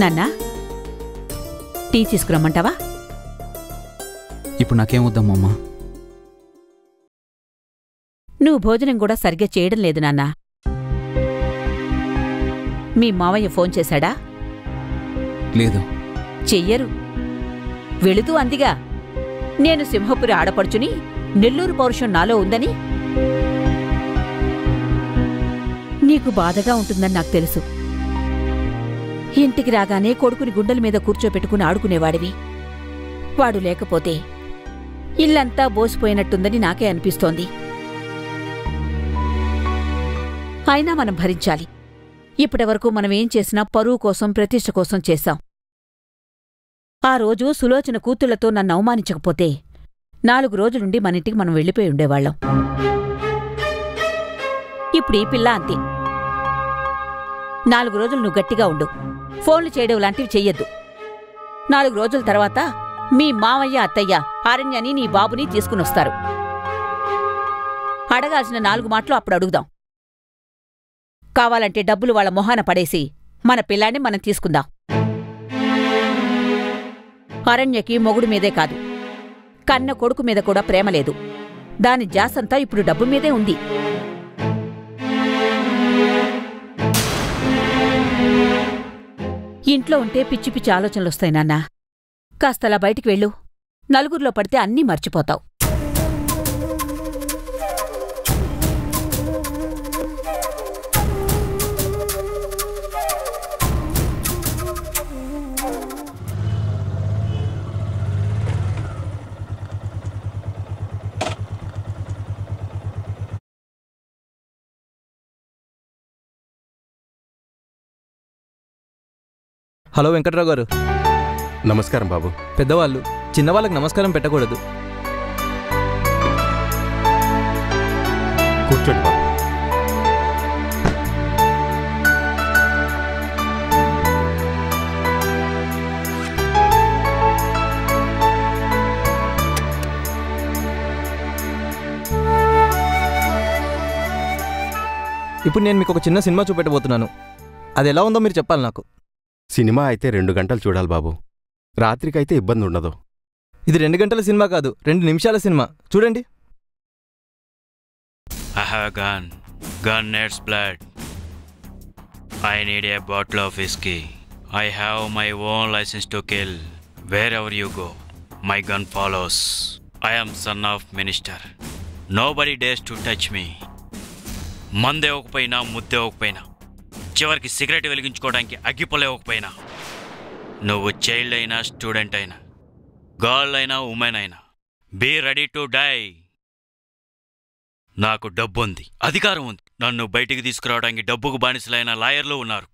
నాన్నా టీ తీసుకురమ్మంటావా? ఇప్పుడు నాకేం వద్దమ్మా. నువ్వు భోజనం కూడా సరిగ్గా చేయడం లేదు నాన్నా. మీ మావయ్య ఫోన్ చేశాడా? లేదు. చెయ్యరు. వెళుతూ అందిగా నేను సింహపురి ఆడపడుచుని, నెల్లూరు పౌరుషం నాలో ఉందని. నీకు బాధగా ఉంటుందని నాకు తెలుసు. ఇంటికి రాగానే కొడుకుని గుండెల మీద కూర్చోపెట్టుకుని ఆడుకునేవాడివి. వాడు లేకపోతే ఇల్లంతా బోసిపోయినట్టుందని నాకే అనిపిస్తోంది. అయినా మనం భరించాలి. ఇప్పటివరకు మనమేం చేసినా పరువు కోసం, ప్రతిష్ఠ కోసం చేశాం. ఆ రోజు సులోచన కూతుళ్లతో నన్ను అవమానించకపోతే 4 రోజులుండి మనింటికి మనం వెళ్ళిపోయి ఉండేవాళ్లం. ఇప్పుడు ఈ పిల్ల అంతే. 4 రోజులు నువ్వు గట్టిగా ఉండు. ఫోన్లు చేయడం లాంటివి చెయ్యొద్దు. 4 రోజుల తర్వాత మీ మావయ్య, అత్తయ్య అరణ్యని, నీ బాబుని తీసుకునొస్తారు. అడగాల్సిన 4 మాటలు అప్పుడు అడుగుదాం. కావాలంటే డబ్బులు వాళ్ళ మొహాన పడేసి మన పిల్లాన్ని మనం తీసుకుందాం. అరణ్యకి మొగుడు మీదే కాదు, కన్న కొడుకు మీద కూడా ప్రేమ లేదు. దాని జాసంతా ఇప్పుడు డబ్బు మీదే ఉంది. ఇంట్లో ఉంటే పిచ్చి పిచ్చి ఆలోచనలొస్తాయి నాన్నా. కాస్తలా బయటికి వెళ్ళు. నలుగురిలో పడితే అన్నీ మర్చిపోతావు. హలో వెంకట్రావు గారు. నమస్కారం బాబు. పెద్దవాళ్ళు చిన్నవాళ్ళకి నమస్కారం పెట్టకూడదు. కూర్చోండి బాబు. ఇప్పుడు నేను మీకు ఒక చిన్న సినిమా చూపెట్టబోతున్నాను. అది ఎలా ఉందో మీరు చెప్పాలి నాకు. సినిమా అయితే 2 గంటలు చూడాలి బాబు. రాత్రికైతే ఇబ్బంది ఉండదు. ఇది 2 గంటల సినిమా కాదు, 2 నిమిషాల సినిమా. చూడండి. మందే ఒకపోయినా, ముద్దే ఒకపోయినా, చివరికి సిగరెట్ వెలిగించుకోవడానికి అగ్గిపోలేకపోయినా, నువ్వు చైల్డ్ అయినా, స్టూడెంట్ అయినా, గర్ల్ అయినా, ఉమెన్ అయినా, బీ రెడీ టు డై. నాకు డబ్బుంది, అధికారం ఉంది. నన్ను బయటికి తీసుకురావడానికి డబ్బుకు బానిసలైన లాయర్లు ఉన్నారు.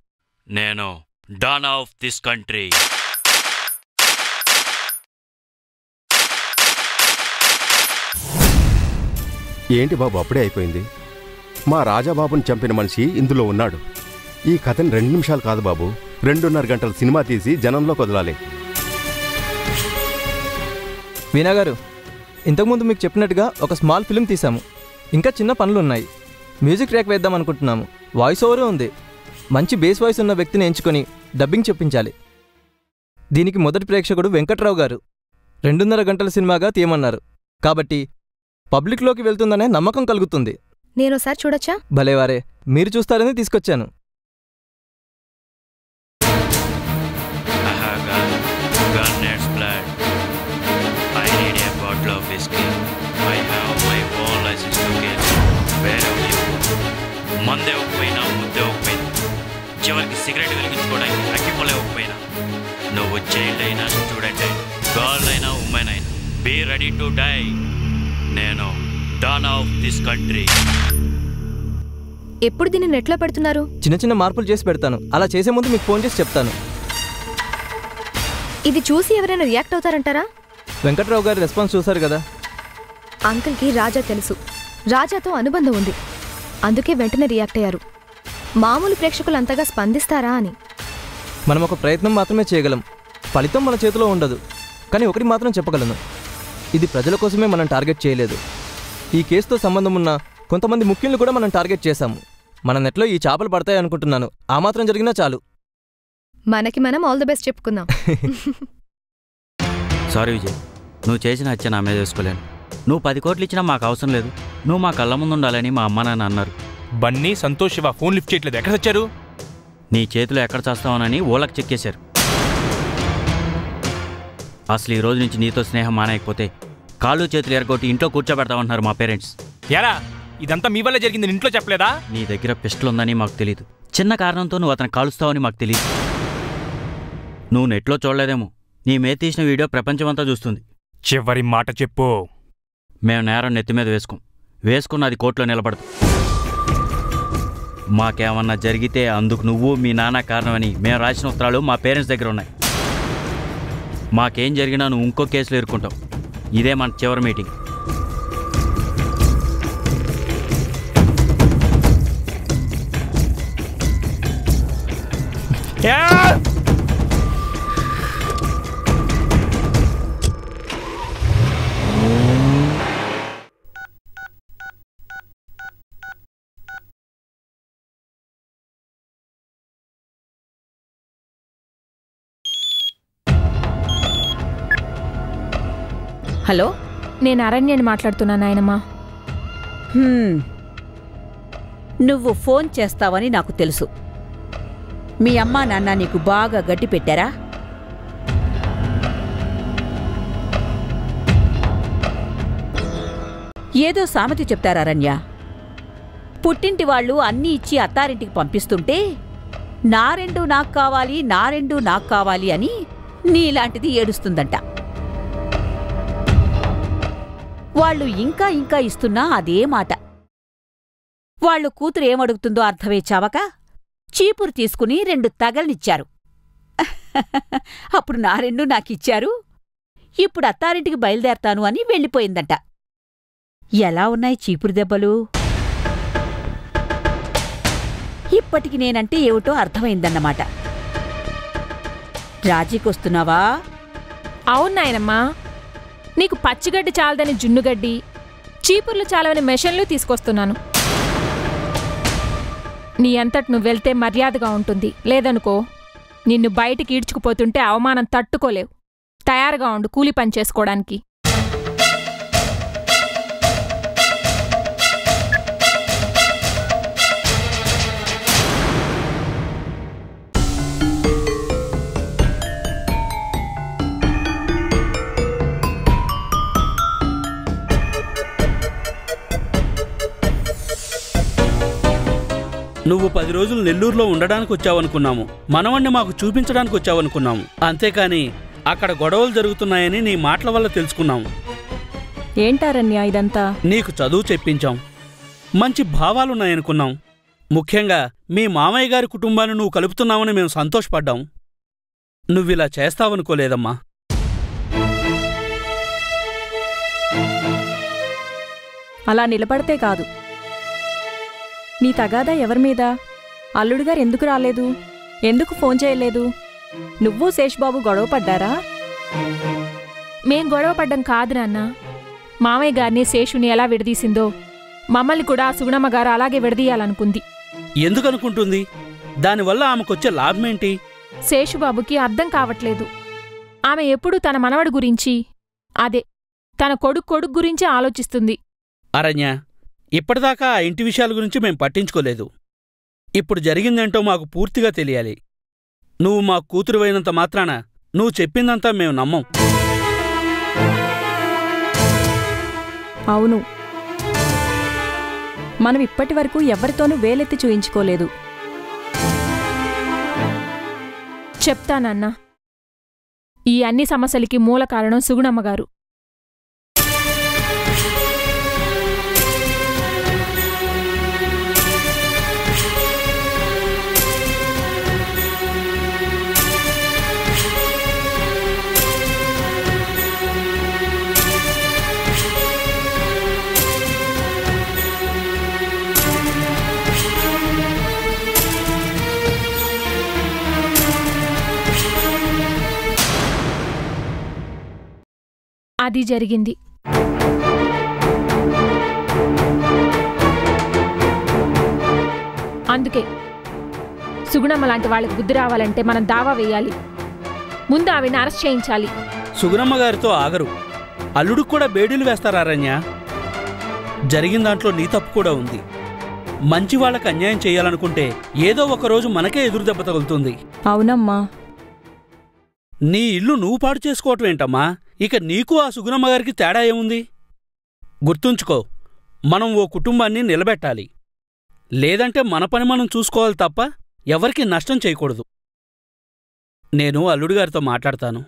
నేను డాన్ ఆఫ్ దిస్ కంట్రీ. ఏంటి బాబు అప్పుడే అయిపోయింది? మా రాజాబాబుని చంపిన మనిషి ఇందులో ఉన్నాడు. ఈ కథని 2 నిమిషాలు కాదు బాబు, 2.5 గంటల సినిమా తీసి జనంలో కదలాలి. వీణా గారు, ఇంతకుముందు మీకు చెప్పినట్టుగా ఒక స్మాల్ ఫిలిం తీసాము. ఇంకా చిన్న పనులు ఉన్నాయి. మ్యూజిక్ ట్రాక్ వేద్దాం అనుకుంటున్నాము. వాయిస్ ఓవరే ఉంది. మంచి బేస్ వాయిస్ ఉన్న వ్యక్తిని ఎంచుకొని డబ్బింగ్ చెప్పించాలి. దీనికి మొదటి ప్రేక్షకుడు వెంకట్రావు గారు 2.5 గంటల సినిమాగా తీయమన్నారు. కాబట్టి పబ్లిక్లోకి వెళ్తుందనే నమ్మకం కలుగుతుంది. నేనోసారి చూడొచ్చా? భలేవారే, మీరు చూస్తారని తీసుకొచ్చాను. మందే ఒకపోయినా, ముద్దే ఒకపోయినా, చివరికి సిగరెట్ వెలిగించుకోవడానికి అగ్గిపోలే ఒకపోయినా, నువ్వు చైల్డ్ అయినా, స్టూడెంట్ అయినా, గర్ల్ అయినా, ఉమెన్ అయినా, బీ రెడీ టు డై. నేను డాన్ ఆఫ్ దిస్ కంట్రీ. ఎప్పుడు దీన్ని నెట్లో పెడుతున్నారు? చిన్న చిన్న మార్పులు చేసి పెడతాను. అలా చేసే ముందు మీకు ఫోన్ చేసి చెప్తాను. ఇది చూసి ఎవరైనా రియాక్ట్ అవుతారంటారా? వెంకట్రావు గారి రెస్పాన్స్ చూశారు కదా. అంకుల్కి రాజా తెలుసు, రాజాతో అనుబంధం ఉంది, అందుకే వెంటనే రియాక్ట్ అయ్యారు. మామూలు ప్రేక్షకులు అంతగా స్పందిస్తారా అని. మనం ఒక ప్రయత్నం మాత్రమే చేయగలం. ఫలితం మన చేతిలో ఉండదు. కానీ ఒకటి మాత్రం చెప్పగలను, ఇది ప్రజల కోసమే మనం టార్గెట్ చేయలేదు. ఈ కేసుతో సంబంధం ఉన్న కొంతమంది ముఖ్యులను కూడా మనం టార్గెట్ చేశాము. మన నెట్లో ఈ చేపలు పడతాయనుకుంటున్నాను. ఆ మాత్రం జరిగినా చాలు. మనకి మనం ఆల్ ది బెస్ట్ చెప్పుకుందాం. సారీ విజయ్, నువ్వు చేసిన హత్య నా మీద చేసుకోలేను. నువ్వు 10 కోట్లు ఇచ్చినా మాకు అవసరం లేదు. నువ్వు మా కళ్ళ ముందు ఉండాలని మా అమ్మ నాన్న అన్నారు. బన్నీ, సంతోష్, శివ ఫోన్ లిఫ్ట్ చేయట్లేదు. ఎక్కడ వచ్చారు? నీ చేతిలో ఎక్కడ చేస్తావనని ఓలకు చెక్కేశారు. అసలు ఈ రోజు నుంచి నీతో స్నేహం మానేయకపోతే కాళ్ళు చేతులు ఎరగొట్టి ఇంట్లో కూర్చోబెడతామంటున్నారు మా పేరెంట్స్. ఎరా, ఇదంతా మీ వల్ల జరిగింది, ఇంట్లో చెప్పలేదా? నీ దగ్గర పిస్టల్ ఉందని మాకు తెలియదు. చిన్న కారణంతో నువ్వు అతను కాలుస్తావని మాకు తెలియదు. నువ్వు నెట్లో చూడలేదేమో, నీ మీద తీసిన వీడియో ప్రపంచమంతా చూస్తుంది. చివరి మాట చెప్పు. మేము నేరం నెత్తి మీద వేసుకున్నది కోర్టులో నిలబడదు. మాకేమన్నా జరిగితే అందుకు నువ్వు మీ నాన్న కారణమని మేము రాసిన ఉత్తరాలు మా పేరెంట్స్ దగ్గర ఉన్నాయి. మాకేం జరిగినా నువ్వు ఇంకో కేసులో ఇరుక్కుంటావు. ఇదే మన చివరి మీటింగ్. హలో, నేను అరణ్యని మాట్లాడుతున్నాను. నాయనమ్మా, నువ్వు ఫోన్ చేస్తావని నాకు తెలుసు. మీ అమ్మా నాన్న నీకు బాగా గట్టి పెట్టారా? ఏదో సామెత చెప్తారా అరణ్య, పుట్టింటి వాళ్ళు అన్నీ ఇచ్చి అత్తారింటికి పంపిస్తుంటే నా రెండు నాకు కావాలి, నా రెండు నాకు కావాలి అని నీలాంటిది ఏడుస్తుందంట. వాళ్ళు ఇంకా ఇంకా ఇస్తున్నా అదే మాట. వాళ్ళు కూతురు ఏమడుగుతుందో అర్థమే చావక చీపురు తీసుకుని 2 తగలనిచ్చారు. అప్పుడు నా 2 నాకిచ్చారు. ఇప్పుడు అత్తారింటికి బయలుదేరతాను అని వెళ్ళిపోయిందంట. ఎలా ఉన్నాయి చీపురు దెబ్బలు? ఇప్పటికి నేనంటే ఏమిటో అర్థమైందన్నమాట. రాజీకొస్తున్నావా? అవునాయనమ్మా, నీకు పచ్చిగడ్డి చాలదని జున్నుగడ్డి, చీపుర్లు చాలవని మెషన్లు తీసుకొస్తున్నాను. నీ అంతటి నువ్వు వెళ్తే మర్యాదగా ఉంటుంది, లేదనుకో నిన్ను బయటికి ఈడ్చుకుపోతుంటే అవమానం తట్టుకోలేవు. తయారుగా ఉండు కూలి పని చేసుకోవడానికి. నువ్వు 10 రోజులు నెల్లూరులో ఉండడానికి వచ్చావనుకున్నాము, మనవణ్ణి మాకు చూపించడానికి వచ్చావనుకున్నాము. అంతేకాని అక్కడ గొడవలు జరుగుతున్నాయని నీ మాటల వల్ల తెలుసుకున్నాము. ఏంటారన్యా ఇదంతా? నీకు చదువు చెప్పించాం, మంచి భావాలున్నాయనుకున్నాం. ముఖ్యంగా మీ మామయ్య గారి కుటుంబాన్ని నువ్వు కలుపుతున్నావని మేము సంతోషపడ్డాం. నువ్విలా చేస్తావనుకోలేదమ్మా. అలా నిలబడితే కాదు. నీ తగాదా ఎవరి మీద? అల్లుడుగారు ఎందుకు రాలేదు? ఎందుకు ఫోన్ చేయలేదు? నువ్వు శేష్బాబు గొడవ పడ్డారా? మేం గొడవ పడ్డం కాదు నాన్న. మామయ్య గారిని, శేషుని ఎలా విడదీసిందో మమ్మల్ని కూడా సుగుణమ్మ గారు అలాగే విడదీయాలనుకుంది. ఎందుకనుకుంటుంది? దానివల్ల ఆమెకొచ్చే లాభమేంటి? శేషుబాబుకి అర్థం కావట్లేదు. ఆమె ఎప్పుడూ తన మనవడు గురించి, అదే తన కొడుకు గురించే ఆలోచిస్తుంది. అరణ్య, ఇప్పటిదాకా ఆ ఇంటి విషయాల గురించి మేం పట్టించుకోలేదు. ఇప్పుడు జరిగిందేంటో మాకు పూర్తిగా తెలియాలి. నువ్వు మా కూతురువైనంత మాత్రాన నువ్వు చెప్పిందంతా మేము నమ్మం. అవును, మనం ఇప్పటి వరకు ఎవరితోనూ వేలెత్తి చూయించుకోలేదు. చెప్తానన్నా, ఈ అన్ని సమస్యలకి మూల కారణం సుగుణమ్మగారు. అది జరిగింది. అందుకే సుగుణమ్మ లాంటి వాళ్ళకి బుద్ధి రావాలంటే మనం దావా వేయాలి. ముందు ఆవిడని అరెస్ట్ చేయించాలి. సుగుణమ్మ గారితో ఆగరు, అల్లుడు కూడా బేడీలు వేస్తారా అరణ్య? జరిగిన దాంట్లో నీ తప్పు కూడా ఉంది. మంచి వాళ్ళకి అన్యాయం చేయాలనుకుంటే ఏదో ఒకరోజు మనకే ఎదురు దెబ్బ తగులుతుంది. అవునమ్మా, నీ ఇల్లు నువ్వు పాడు చేసుకోవటం ఏంటమ్మా? ఇక నీకు ఆ సుగుణమ్మ గారికి తేడా ఏముంది? గుర్తుంచుకో, మనం ఓ కుటుంబాన్ని నిలబెట్టాలి, లేదంటే మన పని మనం చూసుకోవాలి తప్ప ఎవరికి నష్టం చేయకూడదు. నేను అల్లుడిగారితో మాట్లాడతాను.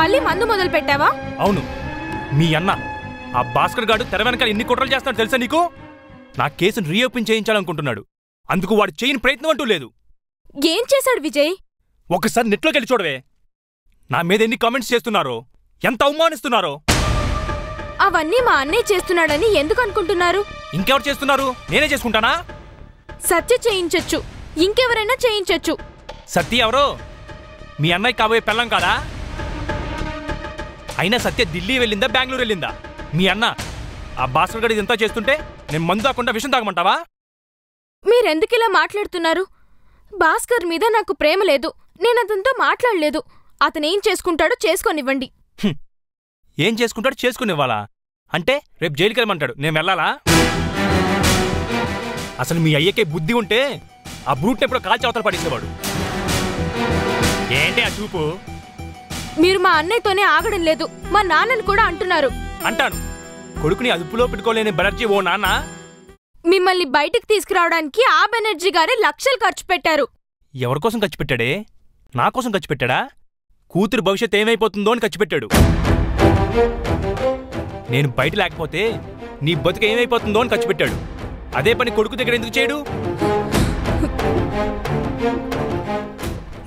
మళ్ళీ మందు మొదలు పెట్టావా? అవును, మీ అన్న ఆ భాస్కర్ గాడు తెర వెనక ఎన్ని కుట్రలు చేస్తాడు తెలుసా నీకు? నా కేసును రీఓపెన్ చేయించాలనుకుంటున్నాడు. అందుకు వాడు చేయని ప్రయత్నం అంటూ లేదు. ఏం చేశాడు విజయ్? ఒకసారి నెట్లోకి వెళ్ళి చూడవే, నా మీద ఎన్ని కామెంట్స్ చేస్తున్నారో, ఎంత అవమానిస్తున్నారో. అవన్నీ మా అన్నయ్య చేస్తున్నాడని ఎందుకు అనుకుంటున్నారు? ఇంకెవరు చేస్తున్నారు? నేనే చేసుకుంటానా? సత్య చేయించొచ్చు, ఇంకెవరైనా చేయించొచ్చు. సత్య ఎవరో? మీ అన్నయ్య కాబోయే పెళ్ళం కాదా? అయినా సత్య ఢిల్లీ వెళ్ళిందా, బెంగళూరు వెళ్ళిందా? మీ అన్న ఆ భాస్కర్ గడి ఇదంతా చేస్తుంటే నేను మందు తాకుండా విషం తాగమంటావా? మీరెందుకు ఇలా మాట్లాడుతున్నారు? భాస్కర్ మీద నాకు ప్రేమ లేదు, నేను అతనితో మాట్లాడలేదు. అతనేం చేసుకుంటాడో చేసుకోనివ్వండి. ఏం చేసుకుంటాడో చేసుకునివ్వాలా అంటే రేపు జైలుకి వెళ్ళమంటాడు, నేను వెళ్ళాలా? అసలు మీ అయ్యకే బుద్ధి ఉంటే ఆ బ్రూట్ని ఎప్పుడో కాల్చి అవతల పడేసేవాడు. ఏంటి ఆ చూపు? మీరు మా అన్నయ్యతోనే ఆగడం లేదు, మా నాన్నని కూడా అంటున్నారు. అంటాను, కొడుకుని అదుపులో పెట్టుకోలేని బెనర్జీ ఓ నాన్న మిమ్మల్ని బయటికి తీసుకురావడానికి ఆ బెనర్జీ గారే లక్షలు ఖర్చు పెట్టారు. ఎవరికోసం ఖర్చు పెట్టాడే? నా కోసం ఖర్చు పెట్టాడా? కూతురు భవిష్యత్ ఏమైపోతుందో అని ఖర్చు పెట్టాడు. నేను బయట లేకపోతే నీ బతుకు ఏమైపోతుందో అని ఖర్చు పెట్టాడు. అదే పని కొడుకు దగ్గర ఎందుకు చేయడు?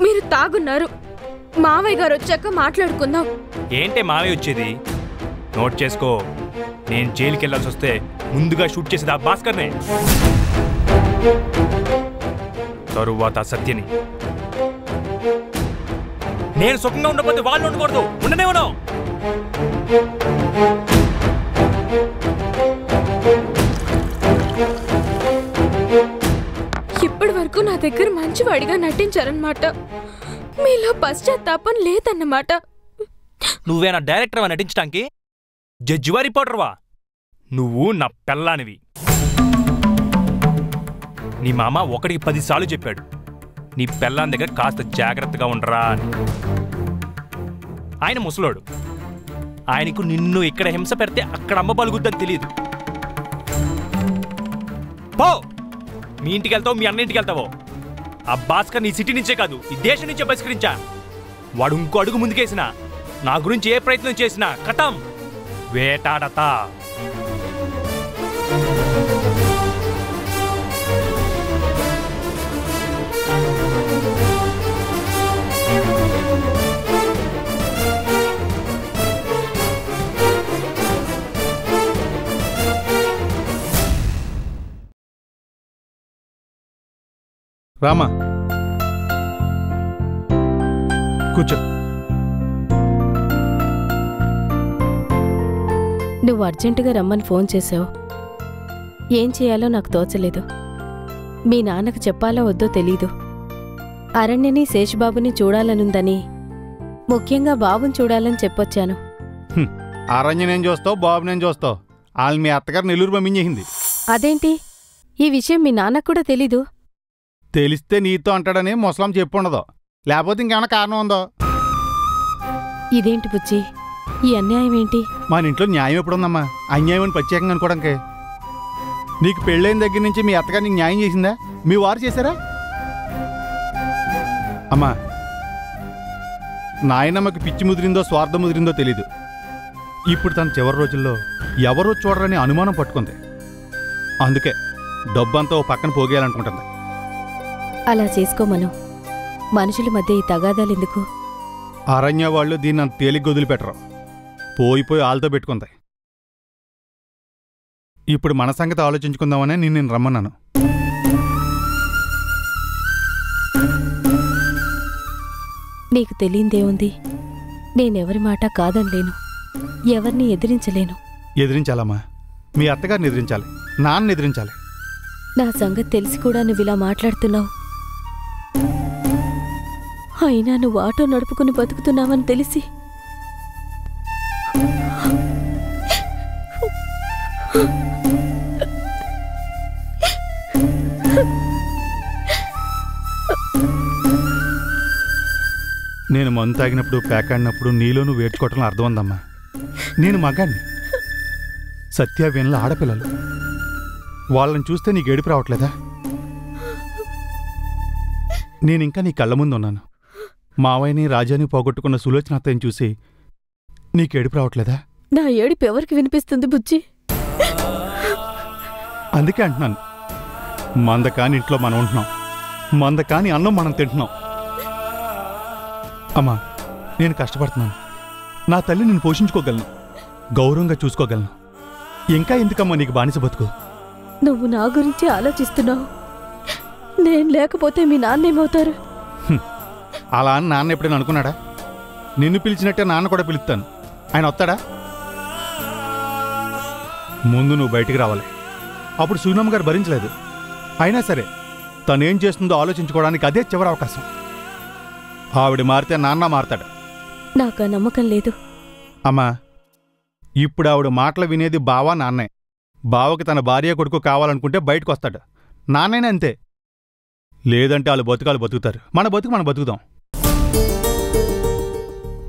మీరు తాగున్నారు, మావయ్య గారు వచ్చాక మాట్లాడుకుందాం. ఏంటే మావయ్య వచ్చేది? నోట్ చేసుకో, నేను జైలుకి వెళ్ళాల్సి వస్తే ముందుగా షూట్ చేసేది ఆ భాస్కర్నే, తరువాత సత్యని. నేను సుఖంగా ఉండకపోతే వాళ్ళు ఉండకూడదు, ఉండనే ఉన్నావు. ఇప్పటి వరకు నా దగ్గర మంచివాడిగా నటించారన్నమాట, మీలో పశ్చాత్తాపం లేదన్నమాట. నువ్వేనా డైరెక్టర్వా నటించడానికి? జడ్జివా, రిపోర్టర్వా? నువ్వు నా పెళ్ళానివి. నీ మామ ఒకటికి 10 సార్లు చెప్పాడు, నీ పెళ్ళాని దగ్గర కాస్త జాగ్రత్తగా ఉండరా అని. ఆయన ముసలోడు, ఆయనకు నిన్ను ఇక్కడ హింస పెడితే అక్కడ అమ్మ పలుగుద్దని తెలియదు. పో, మీ ఇంటికి వెళ్తావు, మీ అన్నింటికి వెళ్తావో. ఆ భాస్కర్ నీ సిటీ నుంచే కాదు, ఈ దేశం నుంచే బహిష్కరించా. వాడు ఇంకో అడుగు ముందుకేసినా, నా గురించి ఏ ప్రయత్నం చేసినా కథం వేటాడతా. రామా కూర్చో. నువ్వు అర్జెంటుగా రమ్మని ఫోన్ చేసావు. ఏం చేయాలో నాకు తోచలేదు. మీ నాన్నకు చెప్పాలో వద్దో తెలీదు. అరణ్యని, శేషబాబుని చూడాలనుందని, ముఖ్యంగా బాబుని చూడాలని చెప్పొచ్చాను. అరణ్యనేం చూస్తావు, బాబునేం చూస్తావు? వాళ్ళు మీ అత్తగారు నెల్లూరు పంపించేసింది. అదేంటి, ఈ విషయం మీ నాన్నకు కూడా తెలీదు? తెలిస్తే నీతో అంటాడని ముసలాం చెప్పుండదు, లేకపోతే ఇంకేమైనా కారణం ఉందో? ఇదేంటి బుజ్జి, ఈ అన్యాయం ఏంటి? మన ఇంట్లో న్యాయం ఎప్పుడుందమ్మా అన్యాయం అని ప్రత్యేకంగా అనుకోవడానికి? నీకు పెళ్ళైన దగ్గర నుంచి మీ అత్తగారు నీకు న్యాయం చేసిందా? మీ వారు చేశారా? అమ్మా, నాయనమ్మకి పిచ్చి ముదిరిందో స్వార్థం ముదిరిందో తెలీదు, ఇప్పుడు తన చివరి రోజుల్లో ఎవరో చూడరని అనుమానం పట్టుకుంది. అందుకే డబ్బంతా పక్కన పోగేయాలనుకుంటుంది. అలా చేసుకోమను. మనుషుల మధ్య ఈ తగాదాలు ఎందుకు? అరణ్య వాళ్ళు దీన్ని అంత తేలిగ్గా వదిలిపెట్టరు. పోయిపోయి ఆలతో పెట్టుకుంది. ఇప్పుడు మన సంగతి ఆలోచించుకుందామనే నేను రమ్మన్నాను. నీకు తెలియందేముంది, నేనెవరి మాట కాదనలేను, ఎవరిని ఎదిరించలేను. ఎదిరించాలమ్మా, మీ అత్తగారిని ఎదిరించాలి, నాన్న ఎదిరించాలి. నా సంగతి తెలిసి కూడా నువ్వు ఇలా మాట్లాడుతున్నావు. అయినా నువ్వు ఆటో నడుపుకుని బతుకుతున్నావని తెలిసి నేను మందు తాగినప్పుడు ప్యాక్ ఆడినప్పుడు నీలో నువ్వు వేడ్చుకోవటంలో అర్థం ఉందమ్మా. నేను మగాన్ని, సత్యావేణలో ఆడపిల్లలు, వాళ్ళని చూస్తే నీకు ఏడుపు రావట్లేదా? నేనింకా నీ కళ్ళ ముందు ఉన్నాను. మావయ్యని రాజాని పోగొట్టుకున్న సులోచన అత్తని చూసి నీకు ఏడుపు రావట్లేదా? నా ఏడుపు ఎవరికి వినిపిస్తుంది బుజ్జి? అందుకే అంటున్నాను, మంద కాని ఇంట్లో మనం ఉంటున్నాం, మంద కాని అన్నం మనం తింటున్నాం. అమ్మా, నేను కష్టపడుతున్నాను, నా తల్లి నేను పోషించుకోగలను, గౌరవంగా చూసుకోగలను. ఇంకా ఎందుకమ్మా నీకు బానిస బతుకు? నువ్వు నా గురించి ఆలోచిస్తున్నావు, నేను లేకపోతే మీ నాన్న ఏమవుతారు? అలా అని నాన్న ఎప్పుడైనా అనుకున్నాడా? నిన్ను పిలిచినట్టే నాన్న కూడా పిలుస్తాను, ఆయన వస్తాడా? ముందు నువ్వు బయటికి రావాలి. అప్పుడు సూనమ్మ గారు భరించలేదు. అయినా సరే తనేం చేస్తుందో ఆలోచించుకోవడానికి అదే చివరి అవకాశం. ఆవిడ మారితే నాన్న మారతాడు. నాకు ఆ నమ్మకం లేదు. అమ్మా, ఇప్పుడు ఆవిడ మాటలు వినేది బావ నాన్నే. బావకి తన భార్య కొడుకు కావాలనుకుంటే బయటకు వస్తాడు, నాన్నైనా అంతే. లేదంటే వాళ్ళు బతుకాలు బతుకుతారు, మన బతుకు మనం బతుకుదాం.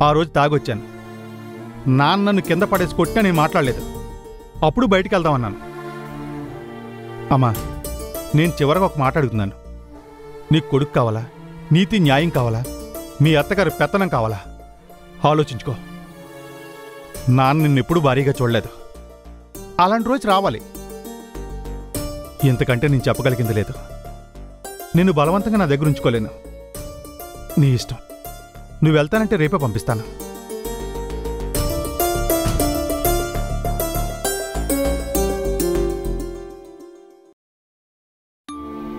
ఆ రోజు తాగొచ్చాను, నాన్నను కింద పడేసుకొట్టినా నేను మాట్లాడలేదు. అప్పుడు బయటికి వెళ్దామన్నాను. అమ్మా, నేను చివరగా ఒక మాట అడుగుతున్నాను, నీకు కొడుకు కావాలా, నీతి న్యాయం కావాలా, మీ అత్తగారి పెత్తనం కావాలా? ఆలోచించుకో. నాన్న నిన్నెప్పుడు భారీగా చూడలేదు, అలాంటి రోజు రావాలి. ఇంతకంటే నేను చెప్పగలిగింది లేదు. నిన్ను బలవంతంగా నా దగ్గర ఉంచుకోలేను. నీ ఇష్టం, నువ్వు వెళ్తానంటే రేపే పంపిస్తాను.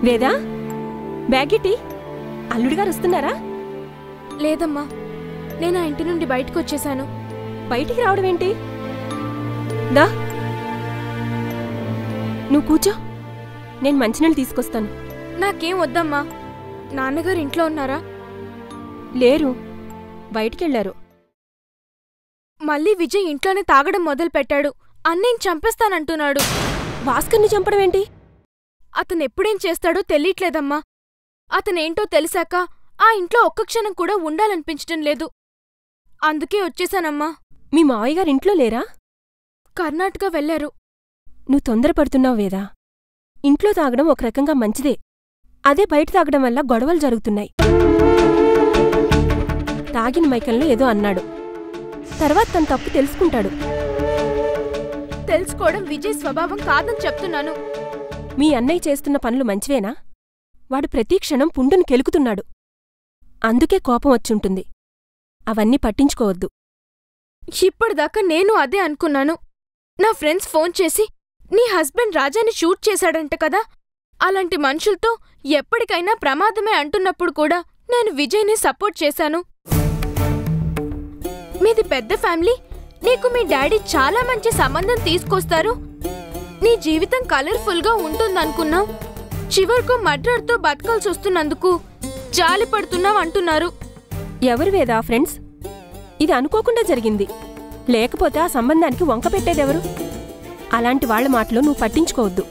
వేదా, బ్యాగేటి, అల్లుడిగారు వస్తున్నారా? లేదమ్మా, నేను ఆ ఇంటి నుండి బయటకు వచ్చేసాను. బయటికి రావడం ఏంటి? దా, నువ్వు కూర్చో, నేను మంచినీళ్ళు తీసుకొస్తాను. నాకేం వద్దమ్మా, నాన్నగారు ఇంట్లో ఉన్నారా? లేరు, బయటికెళ్లారు. మళ్ళీ విజయ్ ఇంట్లోనే తాగడం మొదలు పెట్టాడు, అన్నయ్యని చంపేస్తానంటున్నాడు. భాస్కర్ని చంపడం ఏంటి? అతనెప్పుడేం చేస్తాడో తెలియట్లేదమ్మా. అతనేంటో తెలిసాక ఆ ఇంట్లో ఒక్క క్షణం కూడా ఉండాలనిపించటం లేదు, అందుకే వచ్చేశానమ్మా. మీ మావయ్య గారింట్లో లేరా? కర్ణాటక వెళ్లారు. నువ్వు తొందరపడుతున్నావు వేదా. ఇంట్లో తాగడం ఒక రకంగా మంచిదే, అదే బయట తాగడం వల్ల గొడవలు జరుగుతున్నాయి. తాగిన మైకంలో ఏదో అన్నాడు, తర్వాత తన తప్పు తెలుసుకుంటాడు. తెలుసుకోవడం విజయ్ స్వభావం కాదని చెప్తున్నాను. మీ అన్నయ్య చేస్తున్న పనులు మంచివేనా? వాడు ప్రతీక్షణం పుండును కెలుకుతున్నాడు, అందుకే కోపం వచ్చుంటుంది. అవన్నీ పట్టించుకోవద్దు. ఇప్పటిదాకా నేను అదే అనుకున్నాను. నా ఫ్రెండ్స్ ఫోన్ చేసి నీ హస్బెండ్ రాజాని షూట్ చేశాడంట కదా, అలాంటి మనుషులతో ఎప్పటికైనా ప్రమాదమే అంటున్నప్పుడు కూడా నేను విజయ్ని సపోర్ట్ చేశాను. మీది పెద్ద ఫ్యామిలీ, నీకు మీ డాడీ చాలా మంచి సంబంధం తీసుకొస్తారు, నీ జీవితం కలర్ఫుల్గా ఉంటుందనుకున్నాం. చివరకు మర్డర్‌తో బతకాల్సొస్తున్నందుకు జాలి పడుతున్నావంటున్నారు. ఎవరు వేదా ఫ్రెండ్స్? ఇది అనుకోకుండా జరిగింది, లేకపోతే ఆ సంబంధానికి వంక పెట్టేదెవరు? అలాంటి వాళ్ల మాటలు నువ్వు పట్టించుకోవద్దు.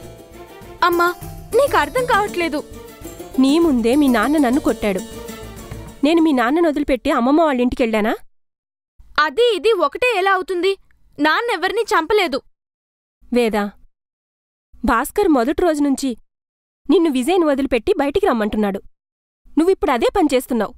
అమ్మా, నీకు అర్థం కావట్లేదు. నీ ముందే మీ నాన్న నన్ను కొట్టాడు. నేను మీ నాన్నను వదిలిపెట్టి అమ్మమ్మ వాళ్ళింటికెళ్ళానా? అది ఇది ఒకటే ఎలా అవుతుంది? నాన్నెవరినీ చంపలేదు. వేదా, భాస్కర్ మొదటి రోజు నుంచి నిన్ను విజయ్ని వదిలిపెట్టి బయటికి రమ్మంటున్నాడు, నువ్విప్పుడు అదే పనిచేస్తున్నావు.